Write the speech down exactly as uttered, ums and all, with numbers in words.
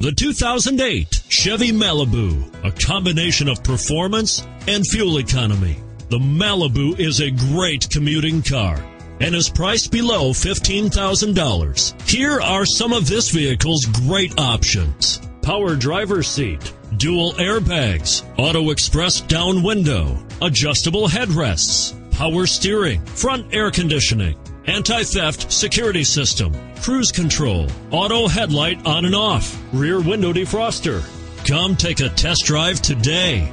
The two thousand eight Chevy Malibu, a combination of performance and fuel economy. The Malibu is a great commuting car and is priced below fifteen thousand dollars. Here are some of this vehicle's great options: power driver's seat, dual airbags, auto express down window, adjustable headrests, power steering, front air conditioning, anti-theft security system, cruise control, auto headlight on and off, rear window defroster. Come take a test drive today.